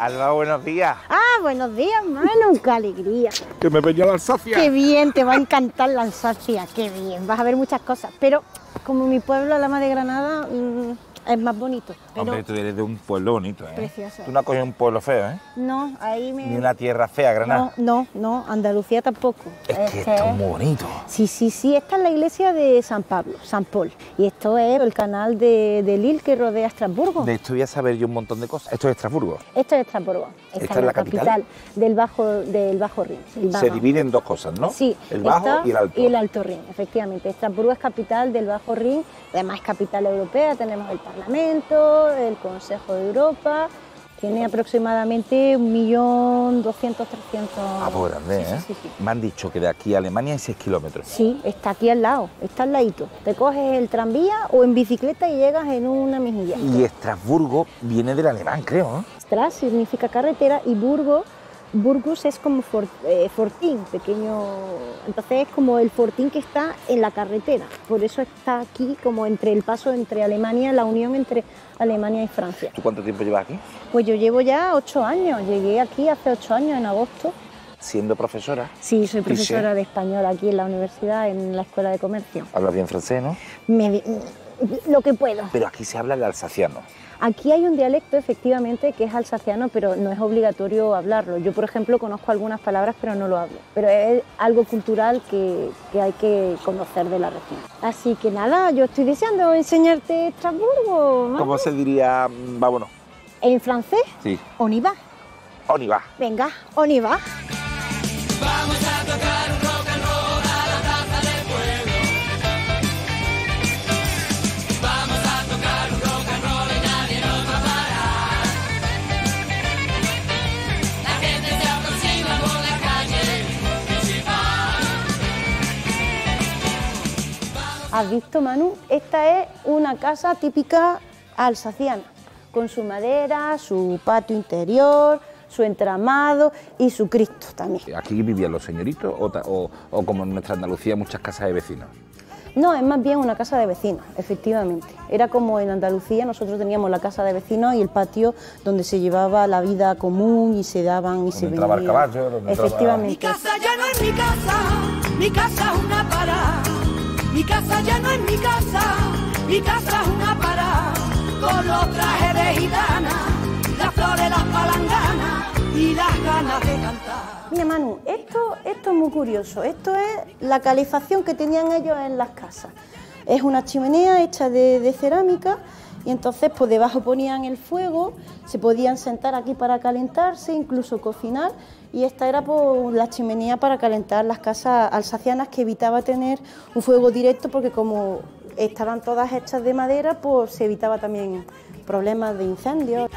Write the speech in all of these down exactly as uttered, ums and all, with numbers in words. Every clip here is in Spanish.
Alba, buenos días. Ah, buenos días, hermano, qué alegría. Que me venía a la Alsacia. Qué bien, te va a encantar la Alsacia, qué bien. Vas a ver muchas cosas, pero como mi pueblo, Alhama de Granada, mmm, es más bonito. Pero... Hombre, tú eres de un pueblo bonito, ¿eh? Precioso. Tú no has cogido un pueblo feo, ¿eh? No, ahí me... Ni una tierra fea, Granada. No, no, no, Andalucía tampoco. Es que este... esto es muy bonito. Sí, sí, sí, esta es la iglesia de San Pablo, San Paul. Y esto es el canal de, de Ill que rodea Estrasburgo. De esto voy a saber yo un montón de cosas. ¿Esto es Estrasburgo? Esto es Estrasburgo. Esta, ¿Esta es la capital? capital del Bajo, del Bajo Rin. Se divide en dos cosas, ¿no? Sí. El Bajo esta, y el Alto. Y el Alto Rin, efectivamente. Estrasburgo es capital del Bajo Rin, además es capital europea, tenemos el Parlamento, el Consejo de Europa, tiene aproximadamente un millón doscientos mil, trescientos mil. Ah, pues grande, sí, ¿eh? Sí, sí, sí. Me han dicho que de aquí a Alemania hay seis kilómetros. Sí, está aquí al lado, está al ladito. Te coges el tranvía o en bicicleta y llegas en una mejilla. Y Estrasburgo viene del alemán, creo, ¿no? Estras significa carretera y burgo, burgus es como for, eh, fortín, pequeño... Entonces es como el fortín que está en la carretera, por eso está aquí como entre el paso entre Alemania, la unión entre Alemania y Francia. ¿Tú cuánto tiempo llevas aquí? Pues yo llevo ya ocho años, llegué aquí hace ocho años, en agosto. ¿Siendo profesora? Sí, soy profesora de español aquí en la universidad, en la Escuela de Comercio. ¿Hablas bien francés, no? Me, lo que puedo. Pero aquí se habla el alsaciano. Aquí hay un dialecto, efectivamente, que es alsaciano, pero no es obligatorio hablarlo. Yo, por ejemplo, conozco algunas palabras, pero no lo hablo. Pero es algo cultural que, que hay que conocer de la región. Así que nada, yo estoy deseando enseñarte Estrasburgo, madre. ¿Cómo se diría vámonos? ¿En francés? Sí. On y va. On y va. Venga, on y va. Vamos a tocar un rock and roll. ¿Has visto, Manu? Esta es una casa típica alsaciana, con su madera, su patio interior, su entramado y su Cristo también. ¿Aquí vivían los señoritos o, o, o como en nuestra Andalucía muchas casas de vecinos? No, es más bien una casa de vecinos, efectivamente. Era como en Andalucía, nosotros teníamos la casa de vecinos y el patio donde se llevaba la vida común y se daban y se vendían. Donde entraba el caballo, donde efectivamente. Entraba... Mi casa ya no es mi casa, mi casa es una parada. Mi casa ya no es mi casa, mi casa es una parada. Con los trajes de gitana, las flores, las palanganas y las ganas de cantar. Mira, Manu, esto, esto es muy curioso. Esto es la calefacción que tenían ellos en las casas. Es una chimenea hecha de, de cerámica y entonces pues debajo ponían el fuego, se podían sentar aquí para calentarse, incluso cocinar. Y esta era pues, la chimenea para calentar las casas alsacianas, que evitaba tener un fuego directo porque como estaban todas hechas de madera, pues se evitaba también problemas de incendios.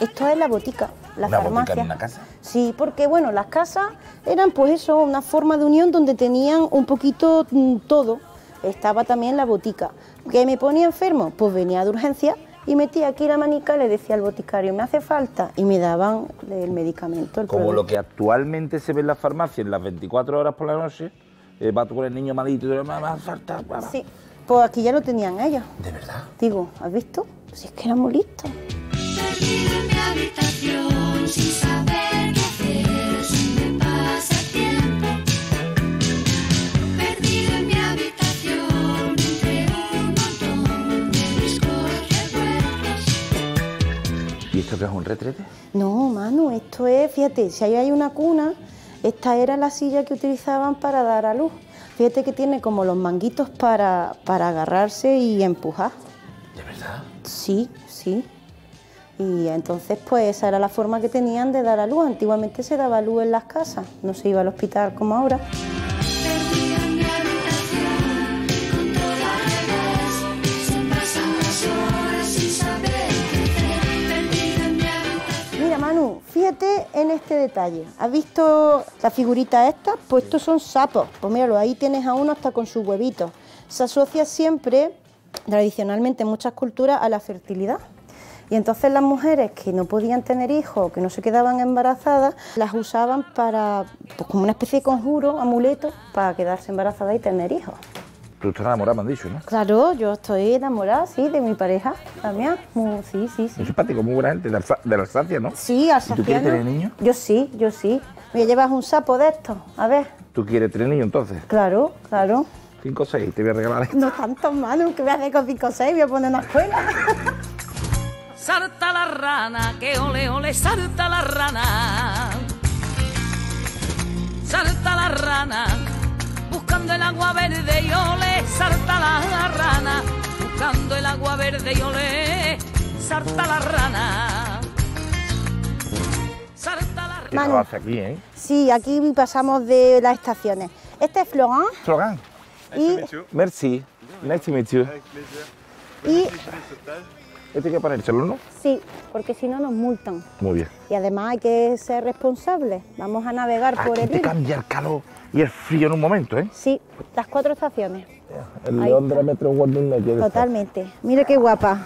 Esto es la botica, la farmacia. ¿Una botica en una casa? Sí, porque bueno, las casas eran pues eso, una forma de unión donde tenían un poquito todo. Estaba también la botica. ¿Qué me ponía enfermo? Pues venía de urgencia y metía aquí la manica y le decía al boticario, me hace falta, y me daban el medicamento. El Como producto. Lo que actualmente se ve en las farmacias, en las veinticuatro horas por la noche, eh, va a tocar el niño malito y le va a saltar. Sí, pues aquí ya lo tenían ellos. ¿De verdad? Digo, ¿has visto? Pues es que éramos listos. Perdido en mi habitación sin saber qué hacer, se me pasa el tiempo. Perdido en mi habitación. ¿Y esto qué es, un retrete? No, Manu, esto es, fíjate, si ahí hay una cuna, esta era la silla que utilizaban para dar a luz. Fíjate que tiene como los manguitos para, para agarrarse y empujar. ¿De verdad? Sí, sí. Y entonces, pues, esa era la forma que tenían de dar a luz. Antiguamente se daba luz en las casas, no se iba al hospital como ahora. Fíjate en este detalle, ¿has visto la figurita esta? Pues estos son sapos, pues míralo, ahí tienes a uno hasta con sus huevitos. Se asocia siempre, tradicionalmente en muchas culturas, a la fertilidad. Y entonces las mujeres que no podían tener hijos, que no se quedaban embarazadas, las usaban para, pues, como una especie de conjuro, amuleto, para quedarse embarazadas y tener hijos. Tú estás enamorada, me han dicho, ¿no? Claro, yo estoy enamorada, sí, de mi pareja, Damián. Sí, sí, sí. Muy simpático, muy buena gente, de, Alsa de Alsacia, ¿no? Sí, alsaciano. ¿Tú quieres tener niños? Yo sí, yo sí. Me llevas un sapo de estos, a ver. ¿Tú quieres tener niños, entonces? Claro, claro. Cinco o seis, te voy a regalar esto. No tanto, mano, que voy a hacer con cinco o seis, voy a poner una escuela. Salta la rana, que ole, ole, salta la rana. Salta la rana, buscando el agua verde y ole, salta la rana. Buscando el agua verde y ole, salta la rana. Salta la rana. ¿Qué trabajas aquí, eh? Sí, aquí pasamos de las estaciones. Este es Florent. Florent. Y... Merci. Nice to meet you. Y... ¿Este hay que ponérselo, no? Sí, porque si no nos multan. Muy bien. Y además hay que ser responsables. Vamos a navegar aquí por el Ill. Te cambia el calor y el frío en un momento, ¿eh? Sí, las cuatro estaciones. El León de la Metro World no quiere. Totalmente. Mire qué guapa.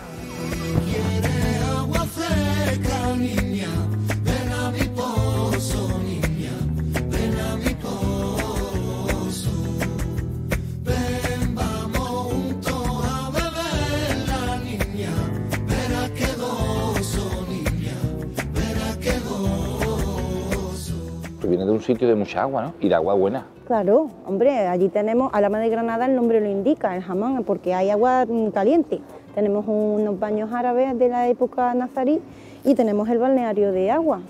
Viene de un sitio de mucha agua, ¿no? Y de agua buena. Claro, hombre, allí tenemos Alhama de Granada, el nombre lo indica, el jamón, porque hay agua caliente. Tenemos unos baños árabes de la época nazarí y tenemos el balneario de agua,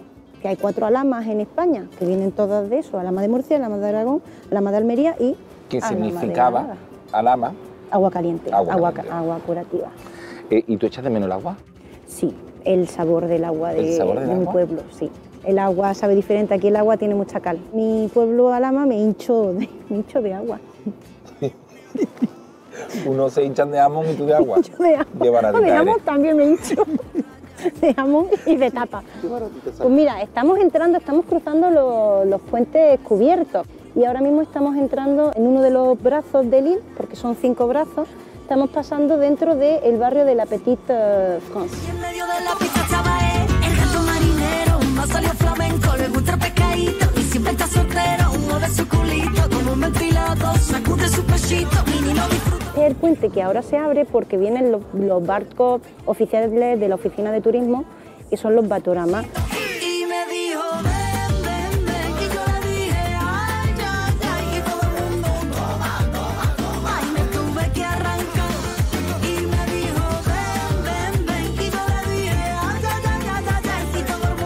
que hay cuatro alhamas en España, que vienen todas de eso, Alhama de Murcia, Alhama de Aragón, Alhama de Almería y... ¿Qué significaba alhama? Agua caliente, agua, agua, caliente. agua curativa. Eh, ¿Y tú echas de menos el agua? Sí, el sabor del agua de, ¿El sabor del de agua? mi pueblo, sí. El agua sabe diferente, aquí el agua tiene mucha cal. Mi pueblo Alhama me hincho de, me hincho de agua. Uno se hinchan de jamón y tú de agua. Yo de jamón. De jamón también me hincho. De jamón y de tapa. Pues mira, estamos entrando, estamos cruzando los, los puentes cubiertos. Y ahora mismo estamos entrando en uno de los brazos del Ill, porque son cinco brazos. Estamos pasando dentro del barrio de la Petite France. Y en medio de la pista estaba el gato marinero. Salió flamenco, le gusta el pescadito y siempre está soltero, mueve su culito como un ventilado, sacude su pechito y no disfruta. Es el puente que ahora se abre porque vienen los, los barcos oficiales de la oficina de turismo, que son los batoramas. Y me dijo, ven, ven, ven, y yo le dije, ay, ay, ay, y todo el mundo toma, toma, toma, y me tuve que arrancar. Y me dijo, ven, ven, ven, y yo le dije, ay, ay, ay, ay, ay, y todo el mundo.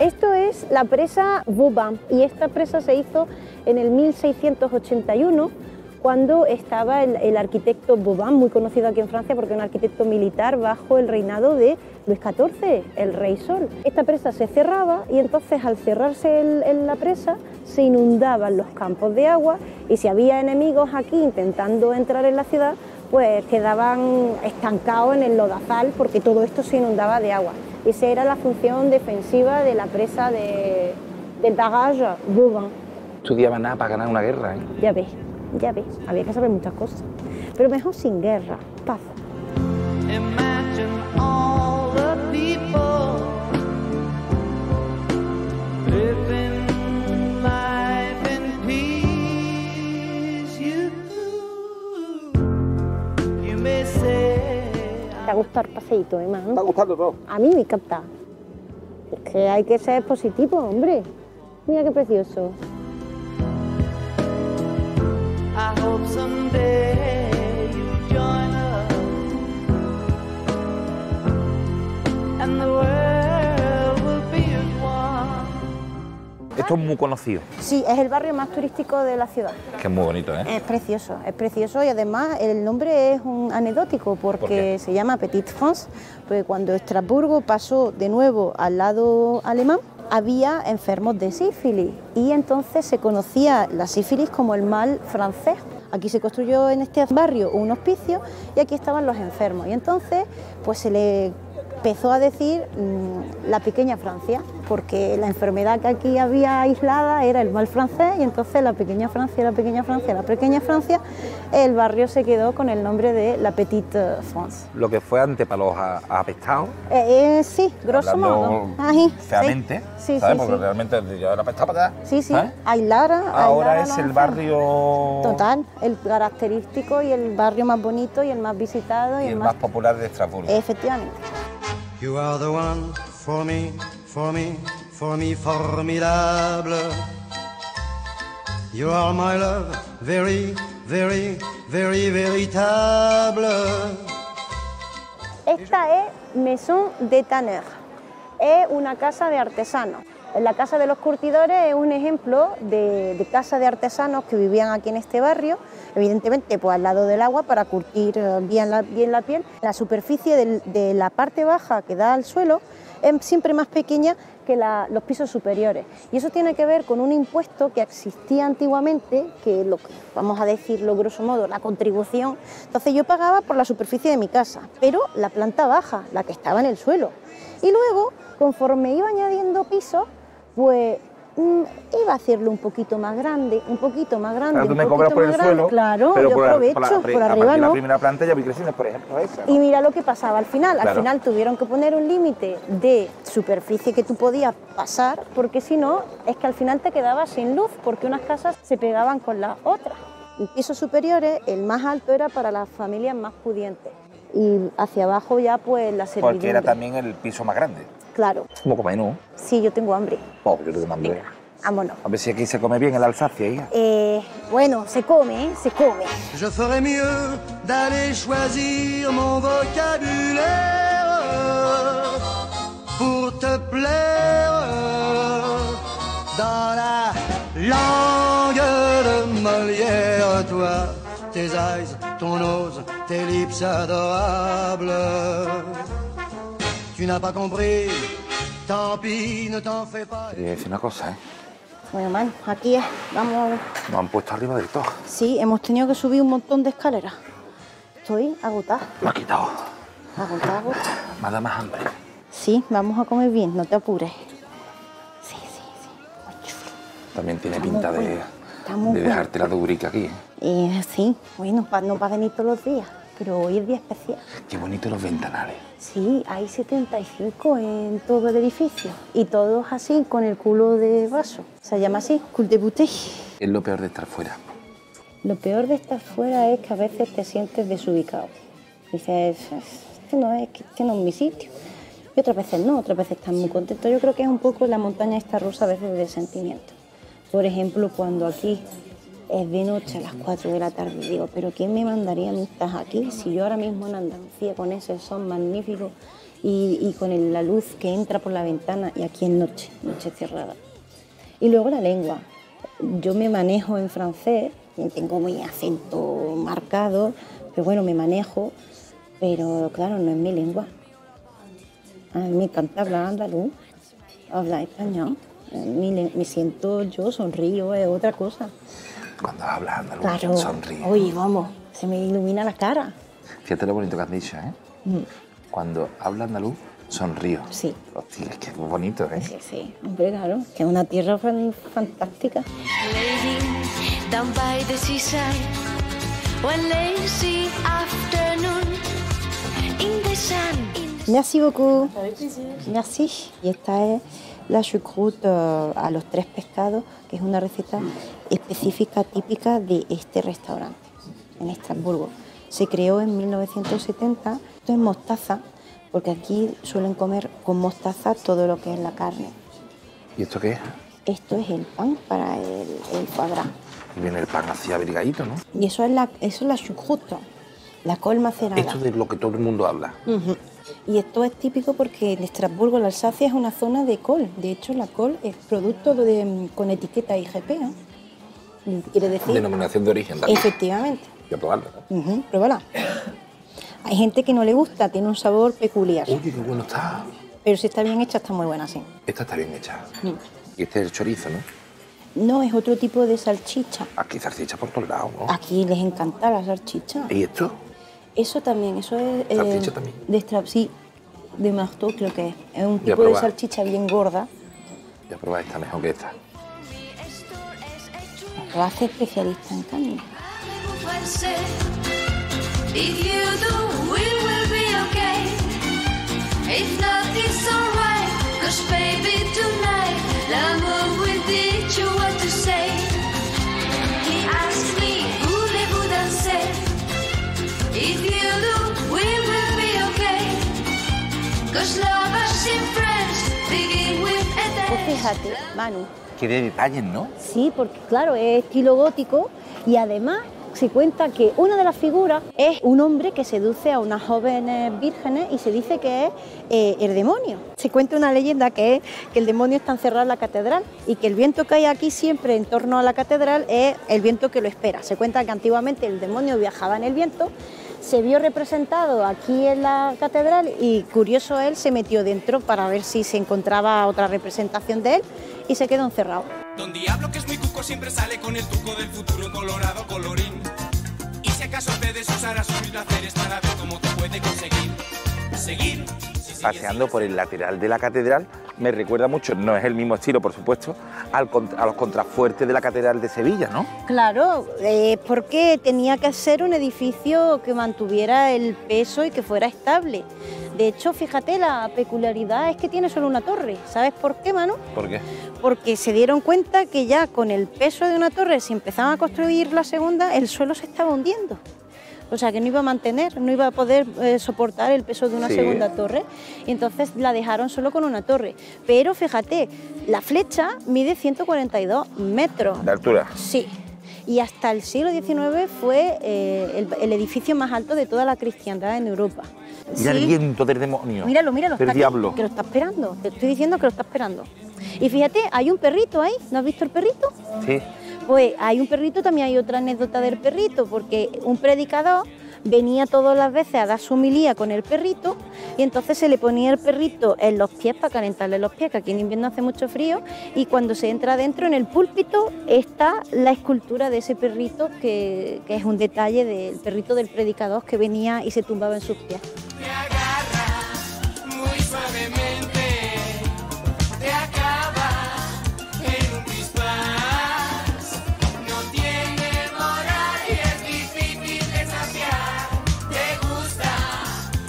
Esto es la presa Vauban y esta presa se hizo en el mil seiscientos ochenta y uno cuando estaba el, el arquitecto Vauban, muy conocido aquí en Francia porque es un arquitecto militar bajo el reinado de Luis catorce, el Rey Sol. Esta presa se cerraba y entonces al cerrarse el, en la presa se inundaban los campos de agua y si había enemigos aquí intentando entrar en la ciudad pues quedaban estancados en el lodazal porque todo esto se inundaba de agua. Esa era la función defensiva de la presa de, del barrage Vauban. Estudiaba nada para ganar una guerra, ¿eh? Ya ves, ya ves, había que saber muchas cosas. Pero mejor sin guerra, paz. Me ha gustado el paseíto, ¿eh, man? Me está gustando todo. A mí me encanta. Es que hay que ser positivo, hombre. Mira qué precioso. I hope someday you join us and the world will be as one. Esto es muy conocido. Sí, es el barrio más turístico de la ciudad. Que es muy bonito, ¿eh? Es precioso, es precioso y además el nombre es un anecdótico porque ¿Por se llama Petite France, porque cuando Estrasburgo pasó de nuevo al lado alemán había enfermos de sífilis y entonces se conocía la sífilis como el mal francés. Aquí se construyó en este barrio un hospicio y aquí estaban los enfermos y entonces pues se le empezó a decir mmm, la pequeña Francia. porque la enfermedad que aquí había aislada era el mal francés, y entonces la pequeña Francia, la pequeña Francia, la pequeña Francia, el barrio se quedó con el nombre de la Petite France. Lo que fue antepalos apestados. Eh, eh, sí, grosso modo. Ahí, feamente, sí, sí, ¿sabes? Sí, porque sí, realmente ya era apestado para acá. Sí, sí, aislara. Ahora es el barrio... Total, el característico y el barrio más bonito y el más visitado. Y, y el más popular de Estrasburgo. Efectivamente. You are the one for me, for me, for me, formidable. You are my love, very, very, very, veritable. Esta es Maison des Tanners, es una casa de artesanos. La casa de los curtidores es un ejemplo de, de casa de artesanos que vivían aquí en este barrio, evidentemente pues al lado del agua para curtir bien la, bien la piel. La superficie del, de la parte baja que da al suelo es siempre más pequeña que la, los pisos superiores, y eso tiene que ver con un impuesto que existía antiguamente, que lo, vamos a decirlo grosso modo, la contribución. Entonces yo pagaba por la superficie de mi casa, pero la planta baja, la que estaba en el suelo, y luego conforme iba añadiendo pisos, pues mmm, iba a hacerlo un poquito más grande, un poquito más grande. Claro, tú me cobras por el grande, suelo, claro, pero yo por, aprovecho, la, por, por arriba no. La primera planta ya vi creciendo, por ejemplo, esa, ¿no? Y mira lo que pasaba al final, claro. Al final tuvieron que poner un límite de superficie que tú podías pasar, porque si no, es que al final te quedabas sin luz, porque unas casas se pegaban con las otras. Los pisos superiores, el más alto, era para las familias más pudientes, y hacia abajo ya pues la servidumbre. Porque era también el piso más grande. Claro. ¿Cómo comes, no? Sí, yo tengo hambre. Oh, yo tengo hambre. Venga, vámonos. A ver si aquí se come bien en la Alsacia, ¿eh? Eh, bueno, se come, se come. Je ferais mieux d'aller choisir mon vocabulaire pour te plaire dans la langue de Molière, toi, tes eyes, ton nose, tes lips adorables. Es una cosa, ¿eh? Bueno, man, aquí es, vamos... Nos han puesto arriba del todo. Sí, hemos tenido que subir un montón de escaleras. Estoy agotada. Lo has quitado. Agotada, agotada. Me da más hambre. Sí, vamos a comer bien, no te apures. Sí, sí, sí. También tiene está pinta de, de dejarte bueno. La durica aquí, ¿eh? Eh, sí, bueno, no va a venir todos los días. Pero hoy es día especial. Qué bonitos los ventanales. Sí, hay setenta y cinco en todo el edificio. Y todos así, con el culo de vaso. Se llama así, cul de bouteille. ¿Es lo peor de estar fuera? Lo peor de estar fuera es que a veces te sientes desubicado. Dices, este no es, este no es mi sitio. Y otras veces no, otras veces estás muy contento. Yo creo que es un poco la montaña esta rusa a veces de sentimientos. Por ejemplo, cuando aquí... es de noche, a las cuatro de la tarde, digo, pero ¿quién me mandaría a mí estas aquí? Si yo ahora mismo en Andalucía, con ese sol magnífico y, y con el, la luz que entra por la ventana, y aquí en noche, noche cerrada. Y luego la lengua. Yo me manejo en francés, tengo mi acento marcado, pero bueno, me manejo, pero claro, no es mi lengua. A mí me encanta hablar andaluz, hablar español, me, me siento yo, sonrío, es otra cosa. Cuando hablas andaluz, claro. Sonríe. Oye, vamos, se me ilumina la cara. Fíjate lo bonito que has dicho, ¿eh? Mm. Cuando hablas andaluz, sonrío. Sí. Hostia, es que es bonito, ¿eh? Sí, sí. Hombre, claro, que es una tierra fan fantástica. Merci beaucoup. Merci. Y esta es la choucroute a los tres pescados, que es una receta específica, típica de este restaurante, en Estrasburgo. Se creó en mil novecientos setenta, esto es mostaza, porque aquí suelen comer con mostaza todo lo que es la carne. ¿Y esto qué es? Esto es el pan para el, el foie gras. Y viene el pan así abrigadito, ¿no? Y eso es la, eso es la choucroute, la col macerada. Esto es de lo que todo el mundo habla. Uh-huh. Y esto es típico porque en Estrasburgo, la Alsacia, es una zona de col. De hecho, la col es producto de, con etiqueta I G P, ¿no? Quiere decir... denominación de origen también. Efectivamente. Voy a probarla, ¿no? Uh-huh, pruébala. Hay gente que no le gusta, tiene un sabor peculiar. Uy, qué bueno está. Pero si está bien hecha, está muy buena, sí. Esta está bien hecha. Mm. Y este es el chorizo, ¿no? No, es otro tipo de salchicha. Aquí salchicha por todos lados, ¿no? Aquí les encanta la salchicha. ¿Y esto? Eso también, eso es... ¿Salchicha eh, también? De, sí, de Marteau creo que es. Es un tipo de salchicha bien gorda, Voy a probar esta mejor que esta. Lo hace especialista en carne. Pues fíjate, Manu. Qué de detalles, ¿no? Sí, porque claro, es estilo gótico y además se cuenta que una de las figuras es un hombre que seduce a unas jóvenes vírgenes y se dice que es eh, el demonio. Se cuenta una leyenda que es que el demonio está encerrado en la catedral y que el viento que hay aquí siempre en torno a la catedral es el viento que lo espera. Se cuenta que antiguamente el demonio viajaba en el viento, se vio representado aquí en la catedral y curioso él se metió dentro para ver si se encontraba otra representación de él y se quedó encerrado. Don Diablo, que es muy cuco, siempre sale con el truco del futuro colorado colorín. Y si acaso te desusarás sus placeres para ver cómo te puede conseguir. Seguir. Si Paseando por el lateral de la catedral, me recuerda mucho, no es el mismo estilo, por supuesto, al contra, a los contrafuertes de la catedral de Sevilla, ¿no? Claro, eh, porque tenía que ser un edificio que mantuviera el peso y que fuera estable. De hecho, fíjate, la peculiaridad es que tiene solo una torre. ¿Sabes por qué, Manu? ¿Por qué? Porque se dieron cuenta que ya con el peso de una torre, si empezaban a construir la segunda, el suelo se estaba hundiendo. O sea, que no iba a mantener, no iba a poder eh, soportar el peso de una sí. segunda torre. Y entonces la dejaron solo con una torre. Pero fíjate, la flecha mide ciento cuarenta y dos metros. ¿De altura? Sí. Y hasta el siglo diecinueve fue eh, el, el edificio más alto de toda la cristiandad en Europa. Mira sí. el viento del demonio. Míralo, míralo. Del diablo. Que lo está esperando. Te estoy diciendo que lo está esperando. Y fíjate, hay un perrito ahí. ¿No has visto el perrito? Sí. Pues hay un perrito, también hay otra anécdota del perrito, porque un predicador venía todas las veces a dar su homilía con el perrito y entonces se le ponía el perrito en los pies para calentarle los pies, que aquí en invierno hace mucho frío, y cuando se entra adentro en el púlpito está la escultura de ese perrito, que, que es un detalle del perrito del predicador que venía y se tumbaba en sus pies. Te agarra muy suavemente, te acaba en un pispás, no tiene moral y es difícil de saciar, te gusta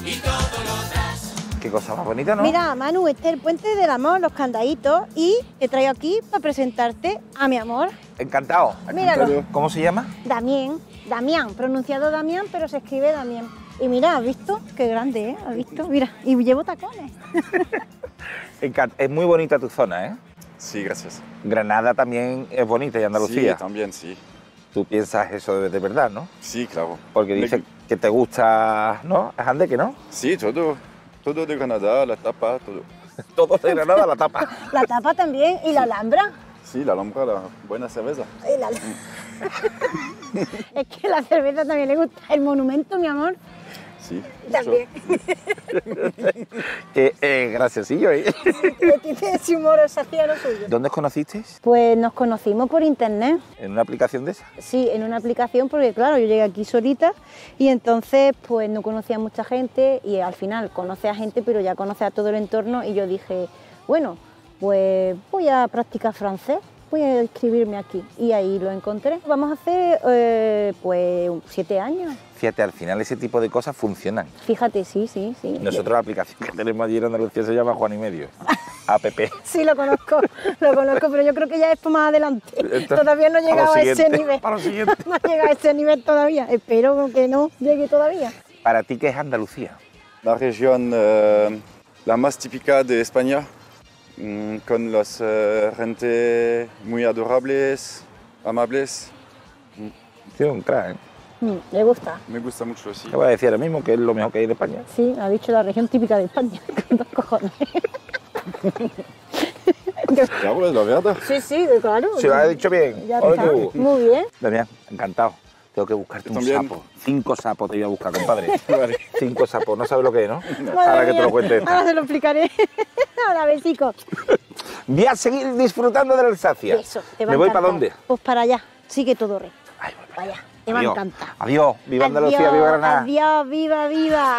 y todo lo das. Qué cosa más bonita, ¿no? Mira, Manu, este es el puente del amor, los candaditos, y te traigo aquí para presentarte a mi amor. Encantado. Míralo. ¿Cómo se llama? Damián, Damián, pronunciado Damián, pero se escribe Damián. Y mira, ¿has visto? Qué grande, ¿eh? ¿Has visto? Mira, y llevo tacones. Es muy bonita tu zona, ¿eh? Sí, gracias. Granada también es bonita y Andalucía. Sí, también, sí. Tú piensas eso de, de verdad, ¿no? Sí, claro. Porque dices Me... que te gusta, ¿no? ¿Es Andeque, no? Sí, todo. Todo de Granada, la tapa, todo. Todo de Granada, la tapa. La tapa también, y la Alhambra. Sí, la Alhambra, la buena cerveza. Y la... Es que la cerveza también le gusta. El monumento, mi amor. Sí. También. eh, eh, graciosillo, ¿eh? Tiene ese humor alsaciano suyo. ¿Dónde os conocisteis? Pues nos conocimos por internet. ¿En una aplicación de esa? Sí, en una aplicación, porque claro, yo llegué aquí solita y entonces pues no conocía a mucha gente y al final conoce a gente, pero ya conoce a todo el entorno y yo dije, bueno, pues voy a practicar francés. Voy a escribirme aquí y ahí lo encontré. Vamos a hacer eh, pues siete años. Fíjate, al final ese tipo de cosas funcionan. Fíjate, sí, sí, sí. Nosotros la aplicación que tenemos allí en Andalucía se llama Juan y Medio, app. Sí, lo conozco, lo conozco, pero yo creo que ya es más adelante. Esto, todavía no he llegado a, a ese nivel. Para lo siguiente. No he llegado a ese nivel todavía. Espero que no llegue todavía. ¿Para ti qué es Andalucía? La región eh, la más típica de España. Con las eh, gente muy adorables, amables. Tiene un crack, ¿eh? Mm, le gusta. Me gusta mucho, sí. Te voy a decir ahora mismo que es lo mejor que hay en España. Sí, ha dicho la región típica de España. Con dos cojones. Claro, es la verdad. Sí, sí, claro. Se lo ha dicho bien. Ya está. Muy bien. Damián, encantado. Tengo que buscarte un sapo. Cinco sapos te voy a buscar, compadre. Vale. Cinco sapos. No sabes lo que es, ¿no? Madre ahora mía. Que te lo cuente. Ahora se lo explicaré. Ahora, besico. Voy a seguir disfrutando de la Alsacia. Eso, te va ¿Me a voy encantar. Para dónde? Pues para allá. Sigue todo recto. Ay, voy para allá. Te va a encantar. Adiós. Viva Andalucía, viva Granada. Adiós, viva, viva.